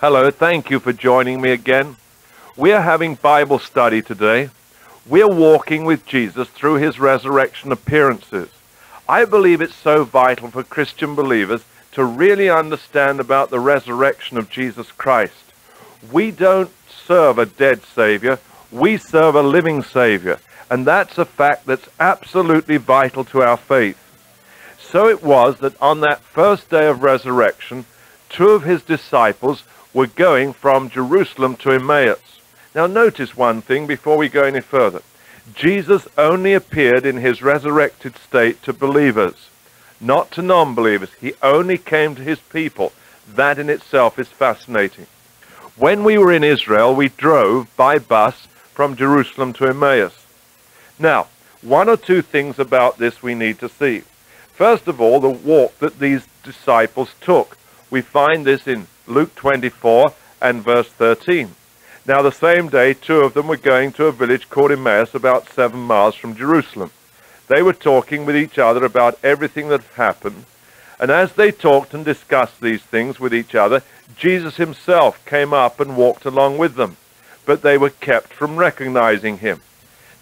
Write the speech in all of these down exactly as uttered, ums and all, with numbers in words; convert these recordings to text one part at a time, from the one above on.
Hello, thank you for joining me again. We're having Bible study today. We're walking with Jesus through his resurrection appearances. I believe it's so vital for Christian believers to really understand about the resurrection of Jesus Christ. We don't serve a dead Savior, we serve a living Savior, and that's a fact that's absolutely vital to our faith. So it was that on that first day of resurrection, two of his disciples were going from Jerusalem to Emmaus. Now notice one thing before we go any further. Jesus only appeared in his resurrected state to believers, not to non-believers. He only came to his people. That in itself is fascinating. When we were in Israel, we drove by bus from Jerusalem to Emmaus. Now, one or two things about this we need to see. First of all, the walk that these disciples took. We find this in Luke twenty-four and verse thirteen. Now the same day, two of them were going to a village called Emmaus, about seven miles from Jerusalem. They were talking with each other about everything that had happened. And as they talked and discussed these things with each other, Jesus himself came up and walked along with them. But they were kept from recognizing him.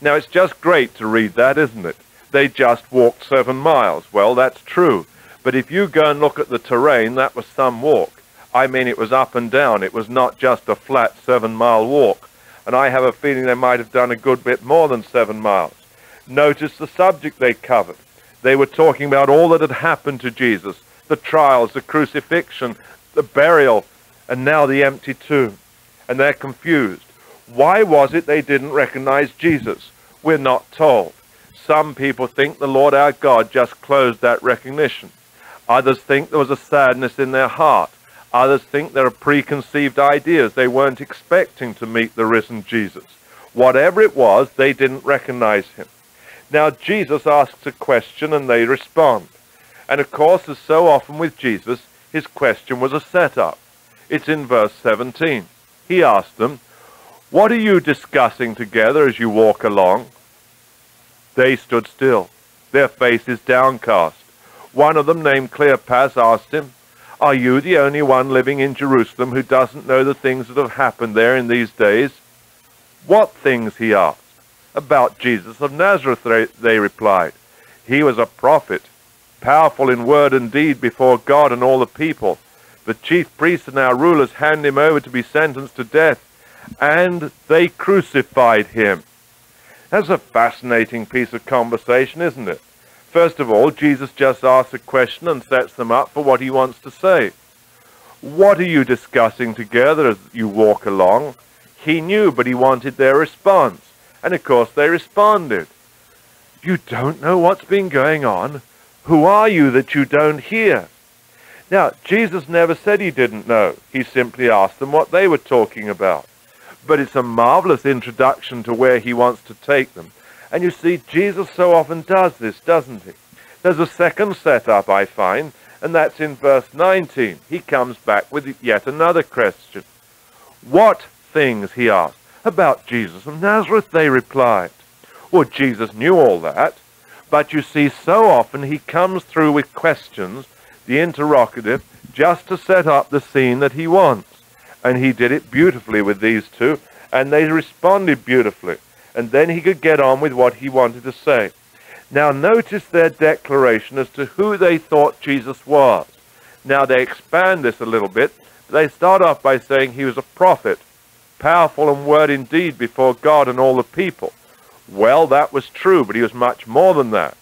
Now it's just great to read that, isn't it? They just walked seven miles. Well, that's true. But if you go and look at the terrain, that was some walk. I mean, it was up and down. It was not just a flat seven-mile walk. And I have a feeling they might have done a good bit more than seven miles. Notice the subject they covered. They were talking about all that had happened to Jesus, the trials, the crucifixion, the burial, and now the empty tomb. And they're confused. Why was it they didn't recognize Jesus? We're not told. Some people think the Lord our God just closed that recognition. Others think there was a sadness in their heart. Others think there are preconceived ideas. They weren't expecting to meet the risen Jesus. Whatever it was, they didn't recognize him. Now Jesus asks a question and they respond. And of course, as so often with Jesus, his question was a setup. It's in verse seventeen. He asked them, "What are you discussing together as you walk along?" They stood still, their faces downcast. One of them, named Cleopas, asked him, "Are you the only one living in Jerusalem who doesn't know the things that have happened there in these days?" "What things?" he asked. "About Jesus of Nazareth," they replied. "He was a prophet, powerful in word and deed before God and all the people. The chief priests and our rulers handed him over to be sentenced to death, and they crucified him." That's a fascinating piece of conversation, isn't it? First of all, Jesus just asks a question and sets them up for what he wants to say. "What are you discussing together as you walk along?" He knew, but he wanted their response. And of course they responded. "You don't know what's been going on? Who are you that you don't hear?" Now, Jesus never said he didn't know. He simply asked them what they were talking about. But it's a marvelous introduction to where he wants to take them. And you see, Jesus so often does this, doesn't he? There's a second setup, I find, and that's in verse nineteen. He comes back with yet another question. "What things?" he asked. "About Jesus of Nazareth," they replied. Well, Jesus knew all that. But you see, so often he comes through with questions, the interrogative, just to set up the scene that he wants. And he did it beautifully with these two, and they responded beautifully. And then he could get on with what he wanted to say. Now notice their declaration as to who they thought Jesus was. Now they expand this a little bit. They start off by saying he was a prophet, powerful in word and deed before God and all the people. Well, that was true, but he was much more than that.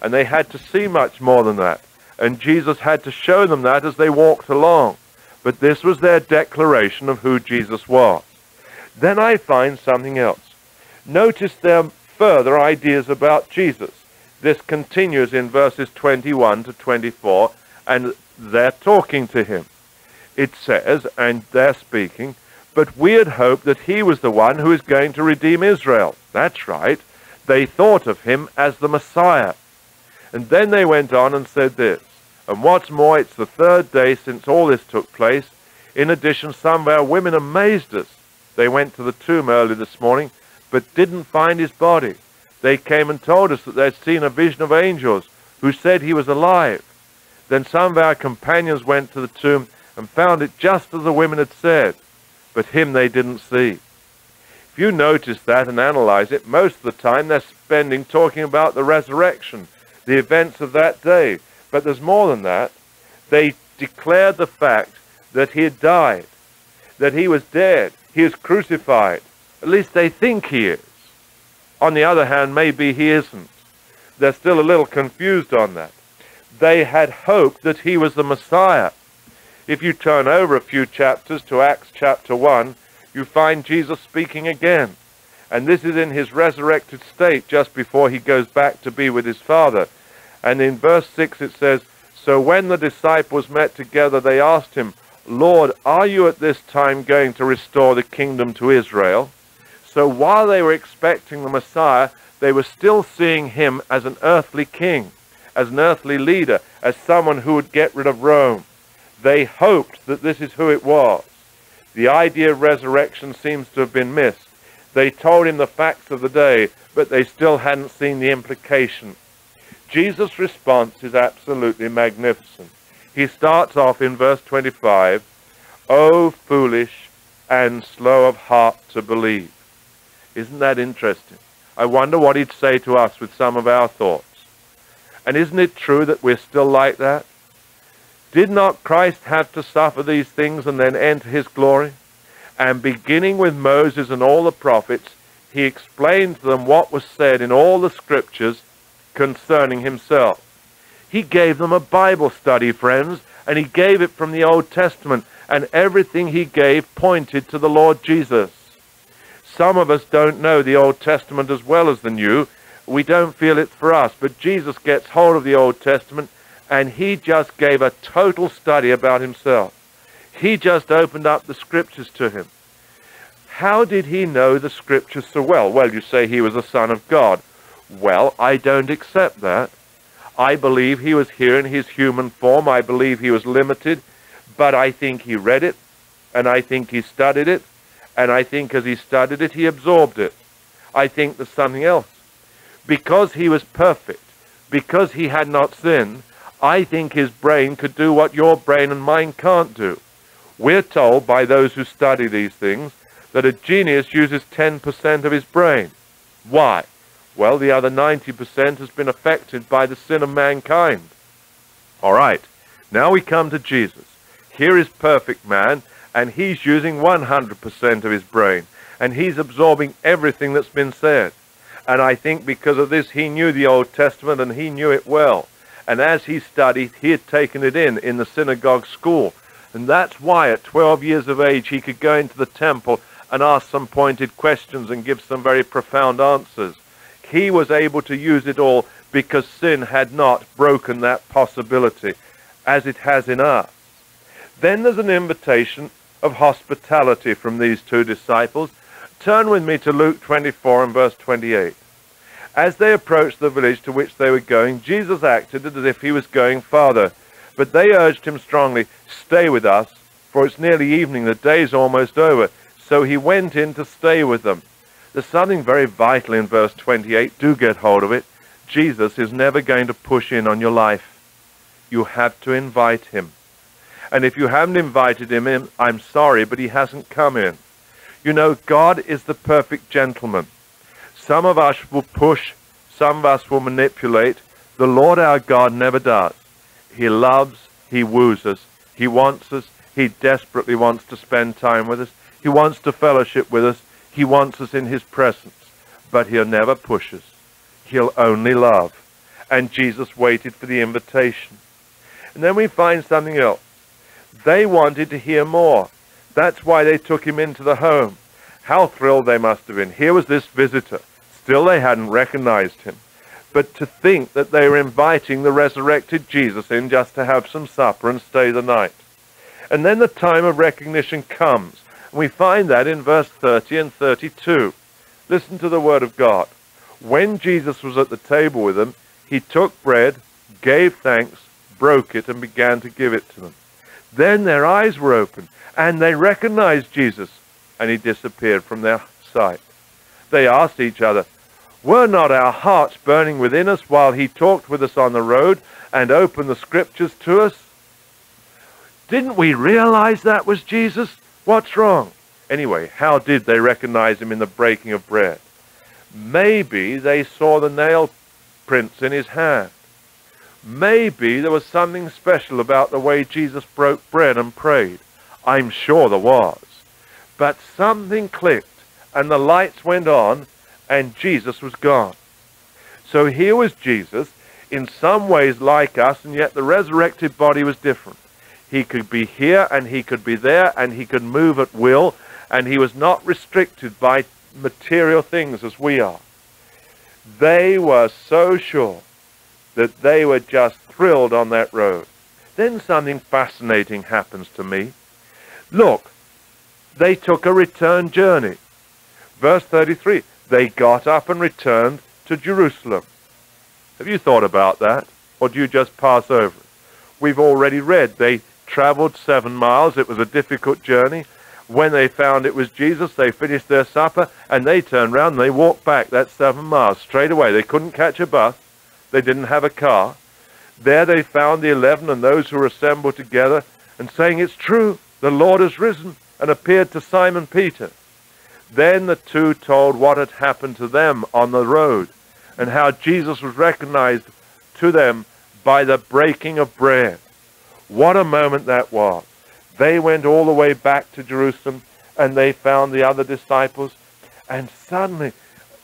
And they had to see much more than that. And Jesus had to show them that as they walked along. But this was their declaration of who Jesus was. Then I find something else. Notice their further ideas about Jesus. This continues in verses twenty-one to twenty-four, and they're talking to him. It says, and they're speaking, "But we had hoped that he was the one who is going to redeem Israel." That's right. They thought of him as the Messiah. And then they went on and said this, "And what's more, it's the third day since all this took place. In addition, some of our women amazed us. They went to the tomb early this morning, but didn't find his body. They came and told us that they'd seen a vision of angels who said he was alive. Then some of our companions went to the tomb and found it just as the women had said, but him they didn't see. If you notice that and analyze it, most of the time they're spending talking about the resurrection, the events of that day. But there's more than that. They declared the fact that he had died, that he was dead, he is crucified. At least they think he is. On the other hand, maybe he isn't. They're still a little confused on that. They had hoped that he was the Messiah. If you turn over a few chapters to Acts chapter one, you find Jesus speaking again. And this is in his resurrected state just before he goes back to be with his Father. And in verse six it says, "So when the disciples met together, they asked him, 'Lord, are you at this time going to restore the kingdom to Israel?'" So while they were expecting the Messiah, they were still seeing him as an earthly king, as an earthly leader, as someone who would get rid of Rome. They hoped that this is who it was. The idea of resurrection seems to have been missed. They told him the facts of the day, but they still hadn't seen the implication. Jesus' response is absolutely magnificent. He starts off in verse twenty-five, "O foolish and slow of heart to believe." Isn't that interesting? I wonder what he'd say to us with some of our thoughts. And isn't it true that we're still like that? Did not Christ have to suffer these things and then enter his glory? And beginning with Moses and all the prophets, he explained to them what was said in all the scriptures concerning himself. He gave them a Bible study, friends, and he gave it from the Old Testament, and everything he gave pointed to the Lord Jesus. Some of us don't know the Old Testament as well as the New. We don't feel it for us, but Jesus gets hold of the Old Testament, and he just gave a total study about himself. He just opened up the Scriptures to him. How did he know the Scriptures so well? Well, you say he was the Son of God. Well, I don't accept that. I believe he was here in his human form. I believe he was limited, but I think he read it, and I think he studied it, and I think as he studied it, he absorbed it. I think there's something else. Because he was perfect, because he had not sinned, I think his brain could do what your brain and mine can't do. We're told by those who study these things that a genius uses ten percent of his brain. Why? Well, the other ninety percent has been affected by the sin of mankind. All right, now we come to Jesus. Here is perfect man, and he's using one hundred percent of his brain, and he's absorbing everything that's been said. And I think because of this, he knew the Old Testament, and he knew it well. And as he studied, he had taken it in, in the synagogue school. And that's why at twelve years of age, he could go into the temple and ask some pointed questions and give some very profound answers. He was able to use it all because sin had not broken that possibility, as it has in us. Then there's an invitation of hospitality from these two disciples. Turn with me to Luke twenty-four and verse twenty-eight. As they approached the village to which they were going, Jesus acted as if he was going farther. But they urged him strongly, "Stay with us, for it's nearly evening, the day's almost over." So he went in to stay with them. There's something very vital in verse twenty-eight. Do get hold of it. Jesus is never going to push in on your life. You have to invite him. And if you haven't invited him in, I'm sorry, but he hasn't come in. You know, God is the perfect gentleman. Some of us will push, some of us will manipulate. The Lord our God never does. He loves, he woos us, he wants us, he desperately wants to spend time with us, he wants to fellowship with us, he wants us in his presence, but he'll never push us. He'll only love. And Jesus waited for the invitation. And then we find something else. They wanted to hear more. That's why they took him into the home. How thrilled they must have been. Here was this visitor. Still they hadn't recognized him. But to think that they were inviting the resurrected Jesus in just to have some supper and stay the night. And then the time of recognition comes. We find that in verse thirty and thirty-two. Listen to the word of God. When Jesus was at the table with them, he took bread, gave thanks, broke it, and began to give it to them. Then their eyes were opened, and they recognized Jesus, and he disappeared from their sight. They asked each other, "Were not our hearts burning within us while he talked with us on the road and opened the scriptures to us?" Didn't we realize that was Jesus? What's wrong? Anyway, how did they recognize him in the breaking of bread? Maybe they saw the nail prints in his hand. Maybe there was something special about the way Jesus broke bread and prayed. I'm sure there was. But something clicked, and the lights went on, and Jesus was gone. So here was Jesus, in some ways like us, and yet the resurrected body was different. He could be here, and he could be there, and he could move at will, and he was not restricted by material things as we are. They were so sure that they were just thrilled on that road. Then something fascinating happens to me. Look, they took a return journey. Verse thirty-three, they got up and returned to Jerusalem. Have you thought about that? Or do you just pass over it? We've already read they traveled seven miles. It was a difficult journey. When they found it was Jesus, they finished their supper, and they turned round and they walked back that seven miles straight away. They couldn't catch a bus. They didn't have a car. There they found the eleven and those who were assembled together, and saying, "It's true, the Lord has risen," and appeared to Simon Peter. Then the two told what had happened to them on the road, and how Jesus was recognized to them by the breaking of bread. What a moment that was. They went all the way back to Jerusalem, and they found the other disciples, and suddenly,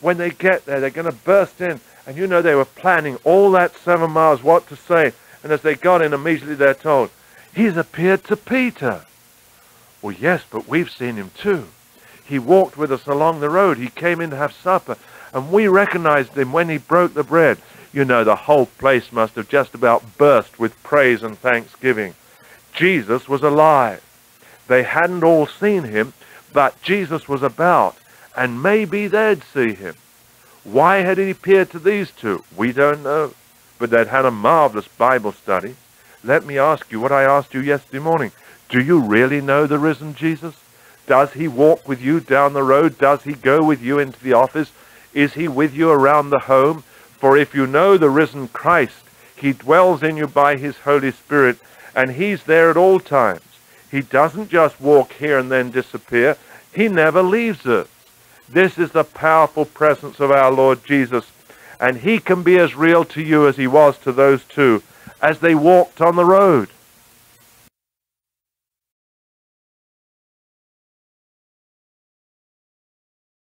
when they get there, they're going to burst in. And you know, they were planning all that seven miles what to say. And as they got in, immediately they're told, "He's appeared to Peter." Well, yes, but we've seen him too. He walked with us along the road. He came in to have supper. And we recognized him when he broke the bread. You know, the whole place must have just about burst with praise and thanksgiving. Jesus was alive. They hadn't all seen him, but Jesus was about. And maybe they'd see him. Why had he appeared to these two? We don't know. But they'd had a marvelous Bible study. Let me ask you what I asked you yesterday morning. Do you really know the risen Jesus? Does he walk with you down the road? Does he go with you into the office? Is he with you around the home? For if you know the risen Christ, he dwells in you by his Holy Spirit, and he's there at all times. He doesn't just walk here and then disappear. He never leaves us. This is the powerful presence of our Lord Jesus, and he can be as real to you as he was to those two as they walked on the road.